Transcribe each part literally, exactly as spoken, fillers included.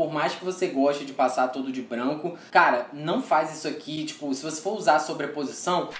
por mais que você goste de passar tudo de branco, cara, não faz isso aqui, tipo, se você for usar sobreposição...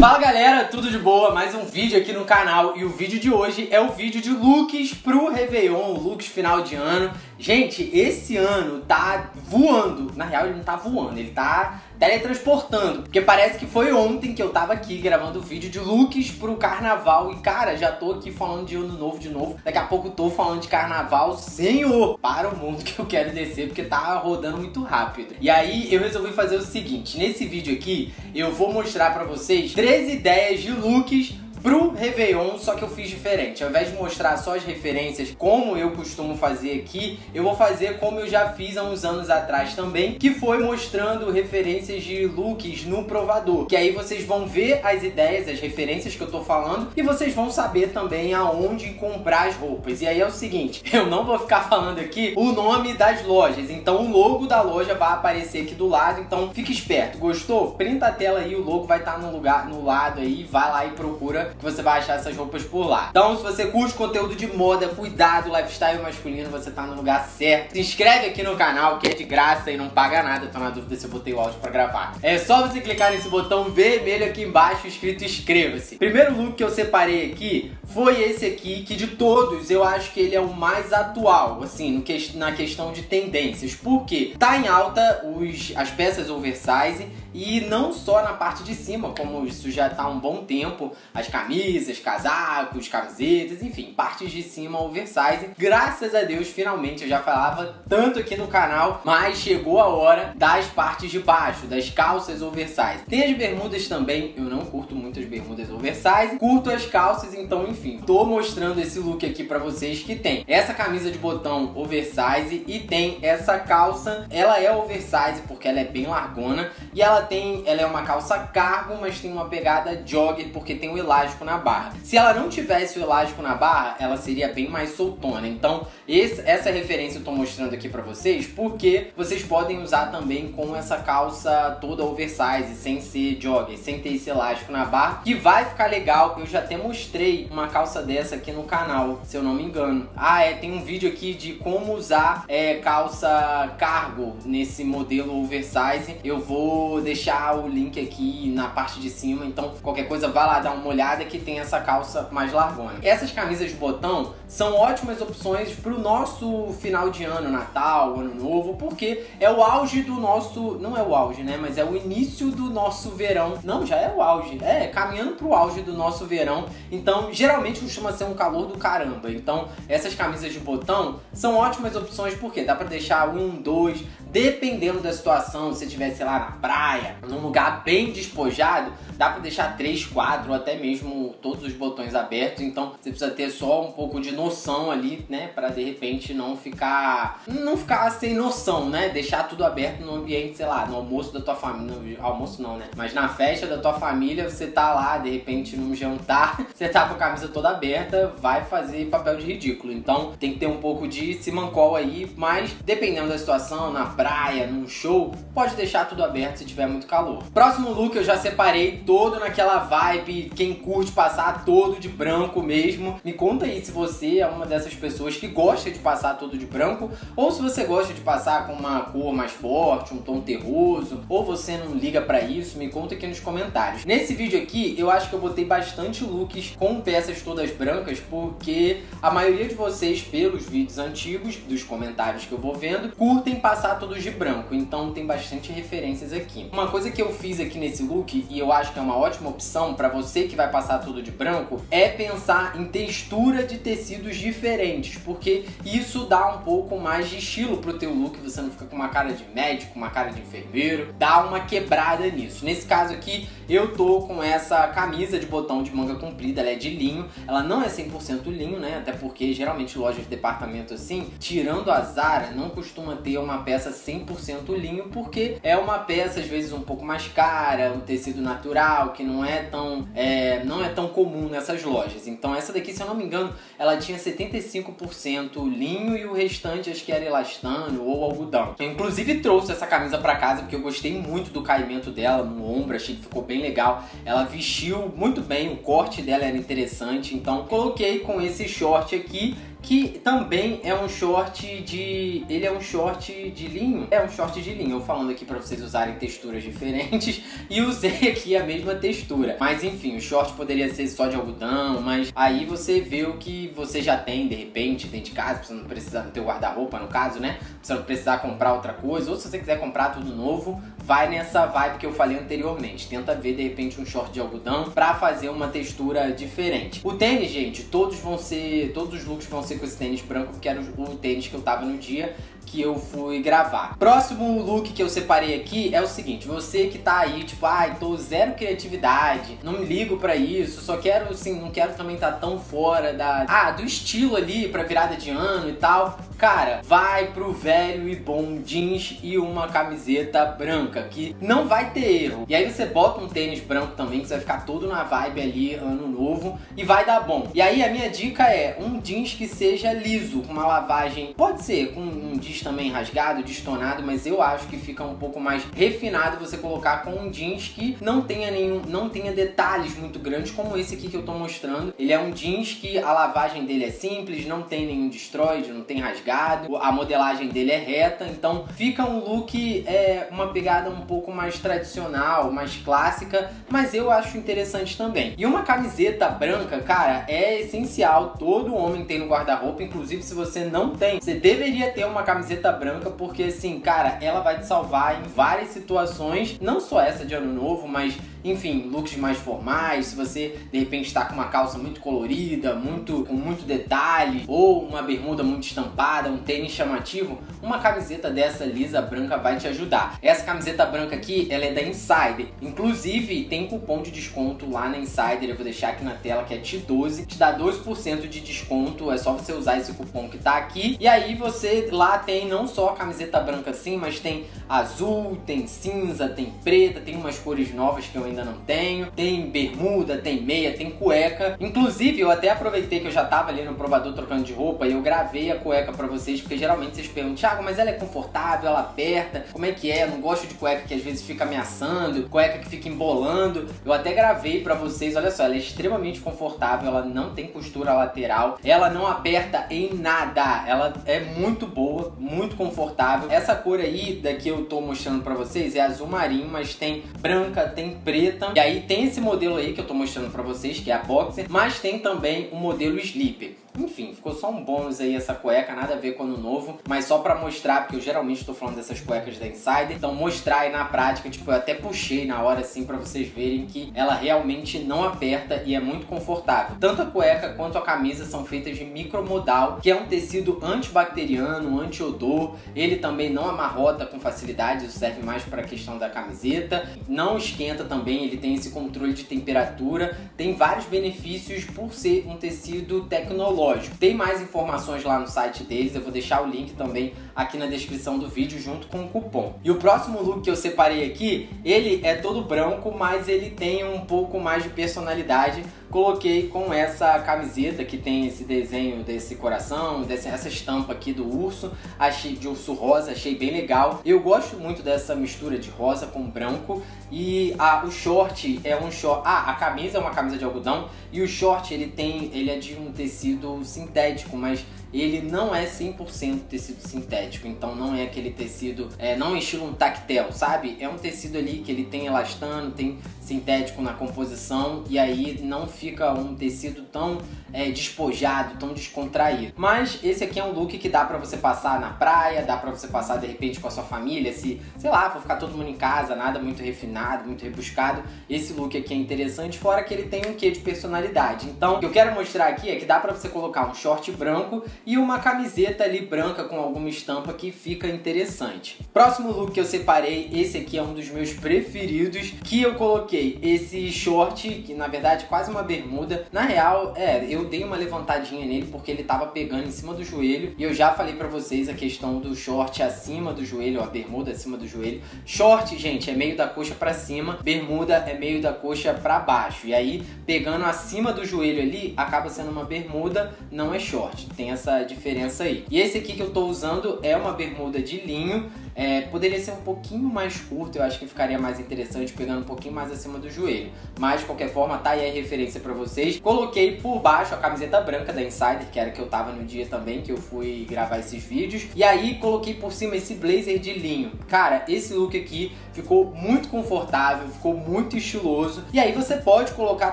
Fala galera, tudo de boa? Mais um vídeo aqui no canal e o vídeo de hoje é o vídeo de looks pro Réveillon, looks final de ano. Gente, esse ano tá voando, na real ele não tá voando, ele tá teletransportando, porque parece que foi ontem que eu tava aqui gravando o vídeo de looks pro carnaval e cara, já tô aqui falando de ano novo de novo, daqui a pouco tô falando de carnaval, senhor, para o mundo que eu quero descer, porque tá rodando muito rápido. E aí eu resolvi fazer o seguinte, nesse vídeo aqui eu vou mostrar pra vocês três ideias de looks pro Réveillon, só que eu fiz diferente. Ao invés de mostrar só as referências como eu costumo fazer aqui, eu vou fazer como eu já fiz há uns anos atrás também, que foi mostrando referências de looks no provador, que aí vocês vão ver as ideias, as referências que eu tô falando, e vocês vão saber também aonde comprar as roupas. E aí é o seguinte, eu não vou ficar falando aqui o nome das lojas, então o logo da loja vai aparecer aqui do lado, então fique esperto. Gostou? Printa a tela aí, o logo vai estar no lugar, no lado aí, vai lá e procura que você vai achar essas roupas por lá. Então, se você curte conteúdo de moda, cuidado, lifestyle masculino, você tá no lugar certo. Se inscreve aqui no canal, que é de graça e não paga nada. Tô na dúvida se eu botei o áudio pra gravar. É só você clicar nesse botão vermelho aqui embaixo, escrito inscreva-se. Primeiro look que eu separei aqui foi esse aqui, que de todos, eu acho que ele é o mais atual, assim, na questão de tendências. Porque tá em alta os, as peças oversize, e não só na parte de cima, como isso já tá há um bom tempo, as camisas, casacos, camisetas, enfim, partes de cima oversize. Graças a Deus, finalmente, eu já falava tanto aqui no canal, mas chegou a hora das partes de baixo, das calças oversize. Tem as bermudas também, eu não curto muito as bermudas oversize, curto as calças, então enfim, tô mostrando esse look aqui pra vocês que tem essa camisa de botão oversize e tem essa calça, ela é oversize porque ela é bem largona e ela tem, ela é uma calça cargo, mas tem uma pegada jogger porque tem um elástico na barra. Se ela não tivesse o elástico na barra, ela seria bem mais soltona. Então, esse, essa referência eu tô mostrando aqui pra vocês, porque vocês podem usar também com essa calça toda oversize, sem ser jogger, sem ter esse elástico na barra, que vai ficar legal. Eu já até mostrei uma calça dessa aqui no canal, se eu não me engano. Ah, é, tem um vídeo aqui de como usar é, calça cargo nesse modelo oversize. Eu vou deixar o link aqui na parte de cima, então qualquer coisa, vai lá dar uma olhada que tem essa calça mais largona. Essas camisas de botão são ótimas opções pro nosso final de ano, Natal, Ano Novo, porque é o auge do nosso... Não é o auge, né? Mas é o início do nosso verão. Não, já é o auge. É, caminhando pro auge do nosso verão. Então, geralmente costuma ser um calor do caramba. Então, essas camisas de botão são ótimas opções porque dá pra deixar um, dois, dependendo da situação. Se tiver, sei lá, na praia, num lugar bem despojado, dá pra deixar três, quatro, até mesmo todos os botões abertos. Então você precisa ter só um pouco de noção ali, né, pra de repente não ficar não ficar sem noção, né, deixar tudo aberto no ambiente, sei lá, no almoço da tua família, almoço não, né, mas na festa da tua família, você tá lá, de repente num jantar, você tá com a camisa toda aberta, vai fazer papel de ridículo. Então tem que ter um pouco de simancol aí, mas dependendo da situação, na praia, num show, pode deixar tudo aberto se tiver muito calor. Próximo look eu já separei todo naquela vibe, quem curte passar todo de branco mesmo. Me conta aí se você é uma dessas pessoas que gosta de passar todo de branco, ou se você gosta de passar com uma cor mais forte, um tom terroso, ou você não liga pra isso. Me conta aqui nos comentários. Nesse vídeo aqui eu acho que eu botei bastante looks com peças todas brancas, porque a maioria de vocês, pelos vídeos antigos, dos comentários que eu vou vendo, curtem passar todos de branco, então tem bastante referências aqui. Uma coisa que eu fiz aqui nesse look, e eu acho que é uma ótima opção pra você que vai passar tudo de branco, é pensar em textura de tecidos diferentes, porque isso dá um pouco mais de estilo pro teu look, você não fica com uma cara de médico, uma cara de enfermeiro, dá uma quebrada nisso. Nesse caso aqui, eu tô com essa camisa de botão de manga comprida, ela é de linho, ela não é cem por cento linho, né, até porque geralmente lojas de departamento assim, tirando a Zara, não costuma ter uma peça cem por cento linho, porque é uma peça às vezes um pouco mais cara, um tecido natural, que não é tão... É, não é tão comum nessas lojas. Então essa daqui, se eu não me engano, ela tinha setenta e cinco por cento linho e o restante acho que era elastano ou algodão. Eu inclusive trouxe essa camisa pra casa porque eu gostei muito do caimento dela no ombro, achei que ficou bem legal, ela vestiu muito bem, o corte dela era interessante, então coloquei com esse short aqui, que também é um short de... ele é um short de linho. É um short de linho, eu falando aqui pra vocês usarem texturas diferentes, e usei aqui a mesma textura. Mas enfim, o short poderia ser só de algodão, mas aí você vê o que você já tem, de repente, dentro de casa, você não precisa no teu guarda-roupa, no caso, né? Você não precisar comprar outra coisa, ou se você quiser comprar tudo novo, vai nessa vibe que eu falei anteriormente. Tenta ver, de repente, um short de algodão pra fazer uma textura diferente. O tênis, gente, todos vão ser... todos os looks vão ser com esse tênis branco, que era o tênis que eu tava no dia que eu fui gravar. Próximo look que eu separei aqui é o seguinte: você que tá aí, tipo, ai, ah, tô zero criatividade, não me ligo pra isso, só quero, assim, não quero também tá tão fora da... ah, do estilo ali pra virada de ano e tal. Cara, vai pro velho e bom jeans e uma camiseta branca, que não vai ter erro. E aí você bota um tênis branco também, que você vai ficar todo na vibe ali, ano novo, e vai dar bom. E aí a minha dica é um jeans que seja liso, com uma lavagem, pode ser com um jeans também rasgado, destonado, mas eu acho que fica um pouco mais refinado você colocar com um jeans que não tenha nenhum, não tenha detalhes muito grandes como esse aqui que eu tô mostrando. Ele é um jeans que a lavagem dele é simples, não tem nenhum destroide, não tem rasgado, a modelagem dele é reta, então fica um look, é, uma pegada um pouco mais tradicional, mais clássica, mas eu acho interessante também. E uma camiseta branca, cara, é essencial, todo homem tem no guarda-roupa, inclusive se você não tem, você deveria ter uma camiseta branca, porque assim, cara, ela vai te salvar em várias situações, não só essa de ano novo, mas enfim, looks mais formais, se você de repente tá com uma calça muito colorida, muito, com muito detalhe, ou uma bermuda muito estampada, um tênis chamativo, uma camiseta dessa lisa branca vai te ajudar. Essa camiseta branca aqui, ela é da Insider, inclusive tem cupom de desconto lá na Insider, eu vou deixar aqui na tela, que é T doze, te dá doze por cento de desconto, é só você usar esse cupom que tá aqui, e aí você lá tem Tem não só a camiseta branca assim, mas tem azul, tem cinza, tem preta, tem umas cores novas que eu ainda não tenho, tem bermuda, tem meia, tem cueca. Inclusive, eu até aproveitei que eu já tava ali no provador trocando de roupa e eu gravei a cueca pra vocês, porque geralmente vocês perguntam: Thiago, mas ela é confortável, ela aperta, como é que é? Eu não gosto de cueca que às vezes fica ameaçando, cueca que fica embolando. Eu até gravei pra vocês, olha só, ela é extremamente confortável, ela não tem costura lateral, ela não aperta em nada, ela é muito boa, muito confortável. Essa cor aí da que eu tô mostrando pra vocês é azul marinho, mas tem branca, tem preta, e aí tem esse modelo aí que eu tô mostrando pra vocês, que é a boxer, mas tem também o modelo sleeper. Enfim, ficou só um bônus aí essa cueca, nada a ver com o ano novo, mas só pra mostrar, porque eu geralmente tô falando dessas cuecas da Insider, então mostrar aí na prática, tipo, eu até puxei na hora assim pra vocês verem que ela realmente não aperta e é muito confortável. Tanto a cueca quanto a camisa são feitas de micromodal, que é um tecido antibacteriano, antiodor, ele também não amarrota com facilidade, isso serve mais pra questão da camiseta, não esquenta também, ele tem esse controle de temperatura, tem vários benefícios por ser um tecido tecnológico. Tem mais informações lá no site deles, eu vou deixar o link também aqui na descrição do vídeo junto com o cupom. E o próximo look que eu separei aqui, ele é todo branco, mas ele tem um pouco mais de personalidade. Coloquei com essa camiseta que tem esse desenho desse coração, dessa, essa estampa aqui do urso, achei de urso rosa, achei bem legal. Eu gosto muito dessa mistura de rosa com branco, e a, o short é um short... Ah, a camisa é uma camisa de algodão, e o short ele tem, ele é de um tecido sintético, mas ele não é cem por cento tecido sintético, então não é aquele tecido, é, não é estilo um tactel, sabe? É um tecido ali que ele tem elastano, tem sintético na composição, e aí não fica um tecido tão é, despojado, tão descontraído. Mas esse aqui é um look que dá pra você passar na praia, dá pra você passar de repente com a sua família, se, sei lá, for ficar todo mundo em casa, nada muito refinado, muito rebuscado. Esse look aqui é interessante, fora que ele tem um quê de personalidade. Então, o que eu quero mostrar aqui é que dá pra você colocar um short branco e uma camiseta ali branca com alguma estampa, que fica interessante. Próximo look que eu separei, esse aqui é um dos meus preferidos, que eu coloquei esse short, que na verdade é quase uma bermuda. Na real, é, eu dei uma levantadinha nele porque ele tava pegando em cima do joelho, e eu já falei pra vocês a questão do short acima do joelho, ó, a bermuda acima do joelho. Short, gente, é meio da coxa pra cima, bermuda é meio da coxa pra baixo, e aí pegando acima do joelho ali, acaba sendo uma bermuda, não é short, tem essa diferença aí. E esse aqui que eu tô usando é uma bermuda de linho, É, poderia ser um pouquinho mais curto, eu acho que ficaria mais interessante, pegando um pouquinho mais acima do joelho. Mas, de qualquer forma, tá aí a referência pra vocês. Coloquei por baixo a camiseta branca da Insider, que era que eu tava no dia também, que eu fui gravar esses vídeos. E aí, coloquei por cima esse blazer de linho. Cara, esse look aqui ficou muito confortável, ficou muito estiloso. E aí, você pode colocar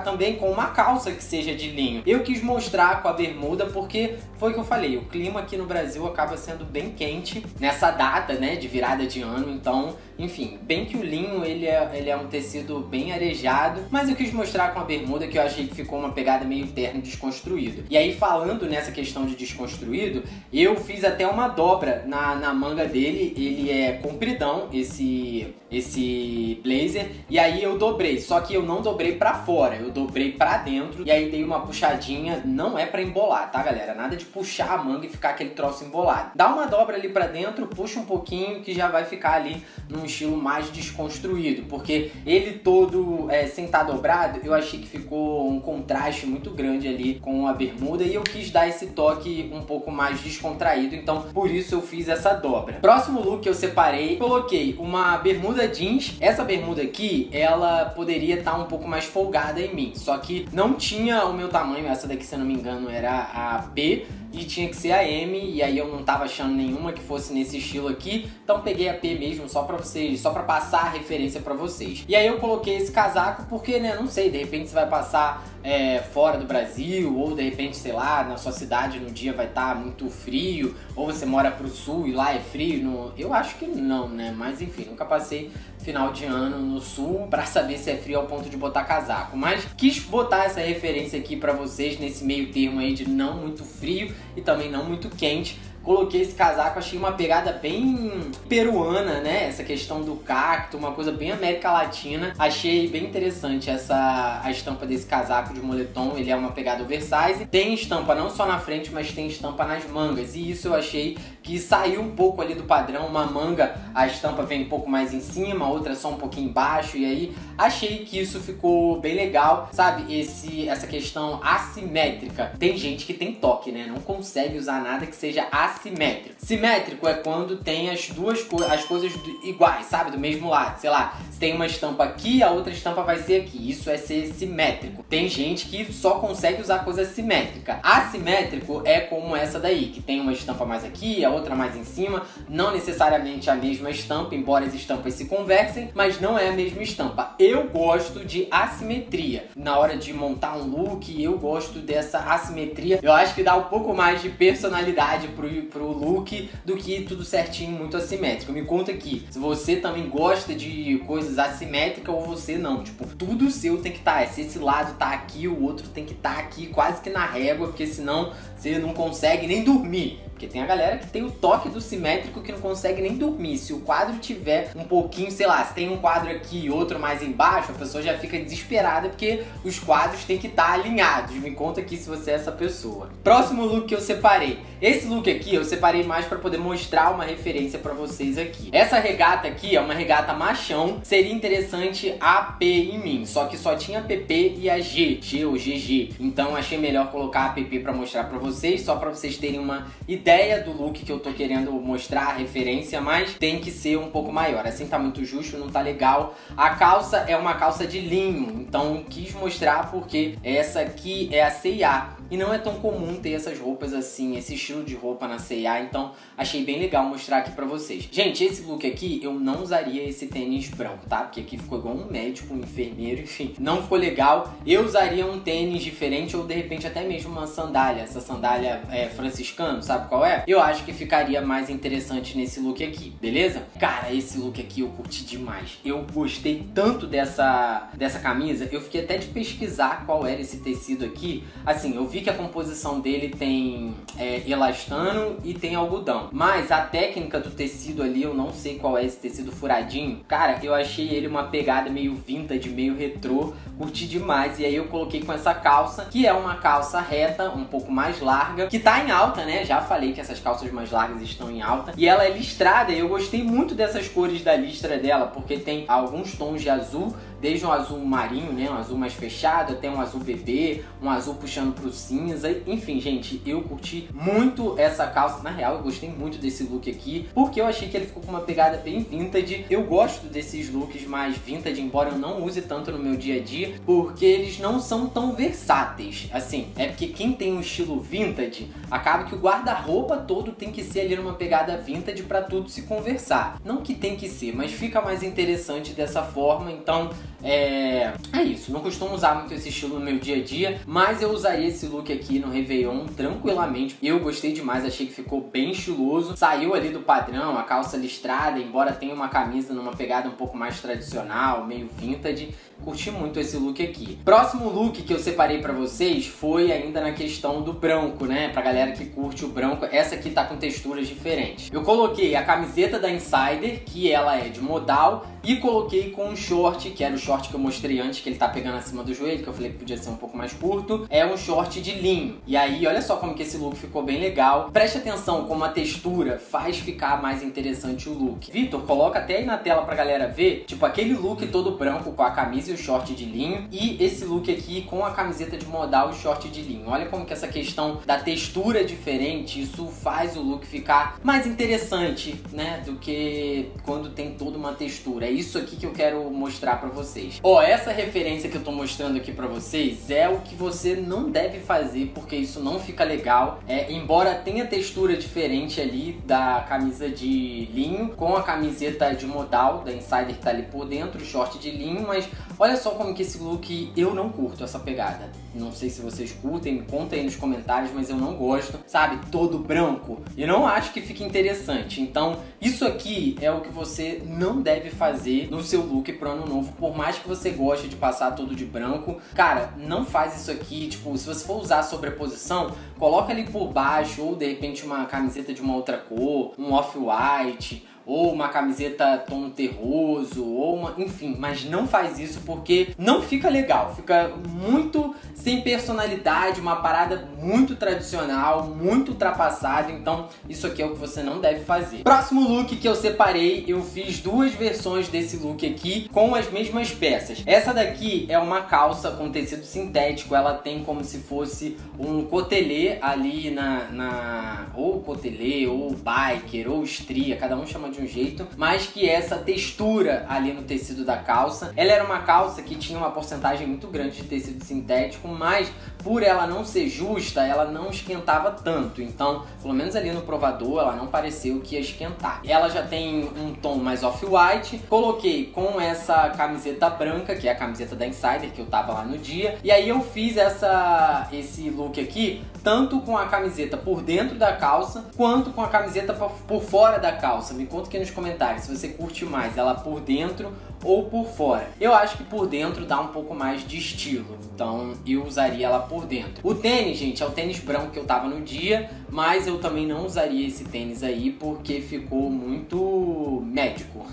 também com uma calça que seja de linho. Eu quis mostrar com a bermuda, porque foi o que eu falei, o clima aqui no Brasil acaba sendo bem quente nessa data, né, de virada de ano, então, enfim, bem que o linho, ele é, ele é um tecido bem arejado, mas eu quis mostrar com a bermuda que eu achei que ficou uma pegada meio terno desconstruído. E aí, falando nessa questão de desconstruído, eu fiz até uma dobra na, na manga dele, ele é compridão, esse, esse blazer, e aí eu dobrei, só que eu não dobrei pra fora, eu dobrei pra dentro, e aí dei uma puxadinha, não é pra embolar, tá, galera? Nada de puxar a manga e ficar aquele troço embolado. Dá uma dobra ali pra dentro, puxa um pouquinho, que já vai ficar ali num estilo mais desconstruído, porque ele todo é, sem estar dobrado, eu achei que ficou um contraste muito grande ali com a bermuda, e eu quis dar esse toque um pouco mais descontraído, então por isso eu fiz essa dobra. Próximo look eu separei, coloquei uma bermuda jeans. Essa bermuda aqui, ela poderia estar um pouco mais folgada em mim, só que não tinha o meu tamanho, essa daqui, se eu não me engano, era a B, e tinha que ser a M, e aí eu não tava achando nenhuma que fosse nesse estilo aqui, então peguei a P mesmo, só pra vocês, só pra passar a referência pra vocês. E aí eu coloquei esse casaco porque, né, não sei, de repente você vai passar é, fora do Brasil, ou de repente, sei lá, na sua cidade no dia vai estar tá muito frio, ou você mora pro sul e lá é frio, no... eu acho que não, né, mas enfim, nunca passei final de ano no sul pra saber se é frio ao ponto de botar casaco, mas quis botar essa referência aqui pra vocês nesse meio termo aí de não muito frio e também não muito quente. Coloquei esse casaco, achei uma pegada bem peruana, né? Essa questão do cacto, uma coisa bem América Latina. Achei bem interessante essa, a estampa desse casaco de moletom. Ele é uma pegada oversize. Tem estampa não só na frente, mas tem estampa nas mangas. E isso eu achei que saiu um pouco ali do padrão. Uma manga, a estampa vem um pouco mais em cima, outra só um pouquinho embaixo. E aí, achei que isso ficou bem legal, sabe? Esse, essa questão assimétrica. Tem gente que tem toque, né? Não consegue usar nada que seja assimétrico. Simétrico. Simétrico é quando tem as duas co as coisas iguais, sabe? Do mesmo lado. Sei lá, se tem uma estampa aqui, a outra estampa vai ser aqui. Isso é ser simétrico. Tem gente que só consegue usar coisa simétrica. Assimétrico é como essa daí, que tem uma estampa mais aqui, a outra mais em cima. Não necessariamente a mesma estampa, embora as estampas se conversem, mas não é a mesma estampa. Eu gosto de assimetria. Na hora de montar um look, eu gosto dessa assimetria. Eu acho que dá um pouco mais de personalidade pro pro look do que tudo certinho, muito assimétrico. Me conta aqui se você também gosta de coisas assimétricas ou você não. Tipo, tudo seu tem que estar. Se esse lado tá aqui, o outro tem que estar aqui, quase que na régua, porque senão você não consegue nem dormir. Porque tem a galera que tem o toque do simétrico que não consegue nem dormir. Se o quadro tiver um pouquinho, sei lá, se tem um quadro aqui e outro mais embaixo, a pessoa já fica desesperada porque os quadros tem que estar alinhados. Me conta aqui se você é essa pessoa. Próximo look que eu separei. Esse look aqui eu separei mais pra poder mostrar uma referência pra vocês aqui. Essa regata aqui é uma regata machão. Seria interessante a P em mim, só que só tinha a P P e a G, G ou G G. Então achei melhor colocar a P P pra mostrar pra vocês, só pra vocês terem uma ideia ideia do look que eu tô querendo mostrar a referência, mas tem que ser um pouco maior, assim tá muito justo, não tá legal. A calça é uma calça de linho, então quis mostrar porque essa aqui é a C E A e não é tão comum ter essas roupas assim, esse estilo de roupa na C E A, então achei bem legal mostrar aqui pra vocês. Gente, esse look aqui, eu não usaria esse tênis branco, tá? Porque aqui ficou igual um médico, um enfermeiro, enfim, não ficou legal. Eu usaria um tênis diferente ou de repente até mesmo uma sandália, essa sandália é franciscana, sabe? Qual é? Eu acho que ficaria mais interessante nesse look aqui, beleza? Cara, esse look aqui eu curti demais. Eu gostei tanto dessa, dessa camisa, eu fiquei até de pesquisar qual era esse tecido aqui. Assim, eu vi que a composição dele tem é, elastano e tem algodão. Mas a técnica do tecido ali, eu não sei qual é esse tecido furadinho. Cara, eu achei ele uma pegada meio vintage, meio retrô. Curti demais. E aí eu coloquei com essa calça, que é uma calça reta, um pouco mais larga, que tá em alta, né? Já falei que essas calças mais largas estão em alta. E ela é listrada e eu gostei muito dessas cores da listra dela, porque tem alguns tons de azul, desde um azul marinho, né, um azul mais fechado, até um azul bebê, um azul puxando pro cinza. Enfim, gente, eu curti muito essa calça. Na real, eu gostei muito desse look aqui, porque eu achei que ele ficou com uma pegada bem vintage. Eu gosto desses looks mais vintage, embora eu não use tanto no meu dia a dia, porque eles não são tão versáteis. Assim, é porque quem tem um estilo vintage, acaba que o guarda-roupa todo tem que ser ali numa pegada vintage pra tudo se conversar. Não que tem que ser, mas fica mais interessante dessa forma. Então, é... é isso. Não costumo usar muito esse estilo no meu dia a dia, mas eu usaria esse look aqui no Réveillon tranquilamente. Eu gostei demais, achei que ficou bem estiloso. Saiu ali do padrão, a calça listrada, embora tenha uma camisa numa pegada um pouco mais tradicional, meio vintage. Curti muito esse look aqui. Próximo look que eu separei pra vocês foi ainda na questão do branco, né? Pra galera que curte o branco, essa aqui tá com texturas diferentes. Eu coloquei a camiseta da Insider, que ela é de modal, e coloquei com um short, que era o short que eu mostrei antes, que ele tá pegando acima do joelho, que eu falei que podia ser um pouco mais curto. É um short de linho. E aí, olha só como que esse look ficou bem legal. Preste atenção como a textura faz ficar mais interessante o look. Vitor, coloca até aí na tela pra galera ver, tipo, aquele look todo branco com a camisa e o short de linho, e esse look aqui com a camiseta de modal e o short de linho. Olha como que essa questão da textura diferente, isso faz o look ficar mais interessante, né, do que quando tem toda uma textura. É isso aqui que eu quero mostrar pra vocês. Ó, essa referência que eu tô mostrando aqui pra vocês é o que você não deve fazer, porque isso não fica legal. É, embora tenha textura diferente ali da camisa de linho com a camiseta de modal da Insider que tá ali por dentro, o short de linho, mas olha só como que esse look, eu não curto essa pegada. Não sei se vocês curtem, me contem aí nos comentários, mas eu não gosto, sabe? Todo branco. Eu não acho que fique interessante. Então, isso aqui é o que você não deve fazer no seu look pro ano novo. Por mais que você goste de passar tudo de branco, cara, não faz isso aqui. Tipo, se você for usar sobreposição, coloca ali por baixo, ou de repente uma camiseta de uma outra cor, um off-white, ou uma camiseta tom terroso, ou uma... enfim, mas não faz isso porque não fica legal, fica muito sem personalidade, uma parada muito tradicional, muito ultrapassada. Então isso aqui é o que você não deve fazer. Próximo look que eu separei, eu fiz duas versões desse look aqui com as mesmas peças. Essa daqui é uma calça com tecido sintético, ela tem como se fosse um cotelê ali na... na... ou cotelê, ou biker, ou estria, cada um chama de de um jeito, mas que essa textura ali no tecido da calça, ela era uma calça que tinha uma porcentagem muito grande de tecido sintético, mas por ela não ser justa, ela não esquentava tanto. Então, pelo menos ali no provador, ela não pareceu que ia esquentar. Ela já tem um tom mais off-white. Coloquei com essa camiseta branca, que é a camiseta da Insider, que eu tava lá no dia. E aí eu fiz essa, esse look aqui, tanto com a camiseta por dentro da calça, quanto com a camiseta por fora da calça. Me conta aqui nos comentários se você curte mais ela por dentro ou por fora. Eu acho que por dentro dá um pouco mais de estilo, então eu usaria ela por por dentro. O tênis, gente, é o tênis branco que eu tava no dia, mas eu também não usaria esse tênis aí porque ficou muito médico.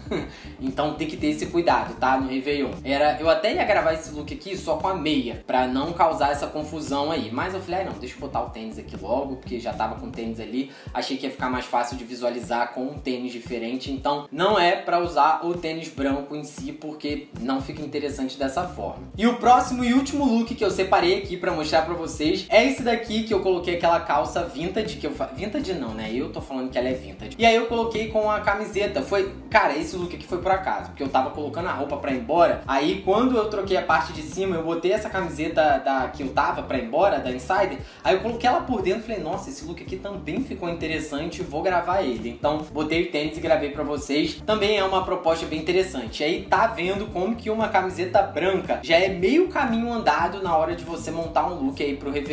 Então tem que ter esse cuidado, tá? No Réveillon. Era... eu até ia gravar esse look aqui só com a meia, pra não causar essa confusão aí. Mas eu falei, ah, não, deixa eu botar o tênis aqui logo, porque já tava com o tênis ali. Achei que ia ficar mais fácil de visualizar com um tênis diferente. Então não é pra usar o tênis branco em si, porque não fica interessante dessa forma. E o próximo e último look que eu separei aqui pra mostrar mostrar pra vocês é esse daqui, que eu coloquei aquela calça vintage, que eu fa... vintage não, né? Eu tô falando que ela é vintage. E aí eu coloquei com a camiseta. Foi... cara, esse look aqui foi por acaso, porque eu tava colocando a roupa pra ir embora, aí quando eu troquei a parte de cima, eu botei essa camiseta da... que eu tava pra ir embora, da Insider, aí eu coloquei ela por dentro e falei, nossa, esse look aqui também ficou interessante, vou gravar ele. Então, botei o tênis e gravei pra vocês. Também é uma proposta bem interessante. E aí tá vendo como que uma camiseta branca já é meio caminho andado na hora de você montar um look aí pro Réveillon.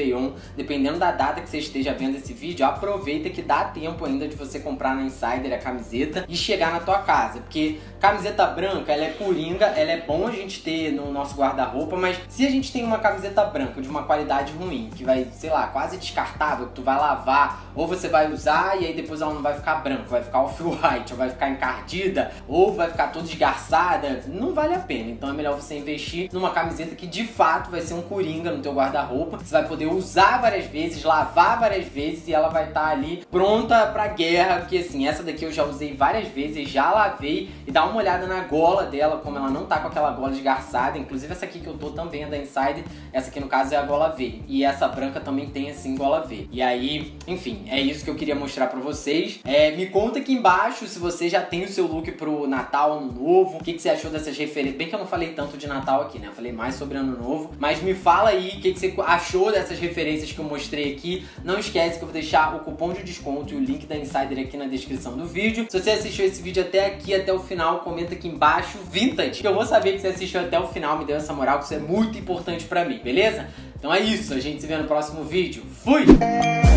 Dependendo da data que você esteja vendo esse vídeo, aproveita que dá tempo ainda de você comprar na Insider a camiseta e chegar na tua casa, porque camiseta branca, ela é coringa, ela é bom a gente ter no nosso guarda-roupa, mas se a gente tem uma camiseta branca de uma qualidade ruim, que vai, sei lá, quase quase descartável, que tu vai lavar, ou você vai usar e aí depois ela não vai ficar branca, vai ficar off-white, ou vai ficar encardida, ou vai ficar toda esgarçada, não vale a pena. Então é melhor você investir numa camiseta que de fato vai ser um coringa no teu guarda-roupa, você vai poder usar várias vezes, lavar várias vezes e ela vai estar tá ali pronta pra guerra, porque assim, essa daqui eu já usei várias vezes, já lavei, e dá uma olhada na gola dela, como ela não tá com aquela gola esgarçada, inclusive essa aqui que eu tô também é da Insider, essa aqui no caso é a gola V, e essa branca também tem assim gola V. E aí, enfim, é isso que eu queria mostrar pra vocês. É, me conta aqui embaixo se você já tem o seu look pro Natal, Ano Novo, o que, que você achou dessas referências, bem que eu não falei tanto de Natal aqui, né, eu falei mais sobre Ano Novo, mas me fala aí o que, que você achou dessas referências que eu mostrei aqui. Não esquece que eu vou deixar o cupom de desconto e o link da Insider aqui na descrição do vídeo. Se você assistiu esse vídeo até aqui, até o final, comenta aqui embaixo, vintage, que eu vou saber que você assistiu até o final, me deu essa moral, que isso é muito importante pra mim, beleza? Então é isso, a gente se vê no próximo vídeo. Fui!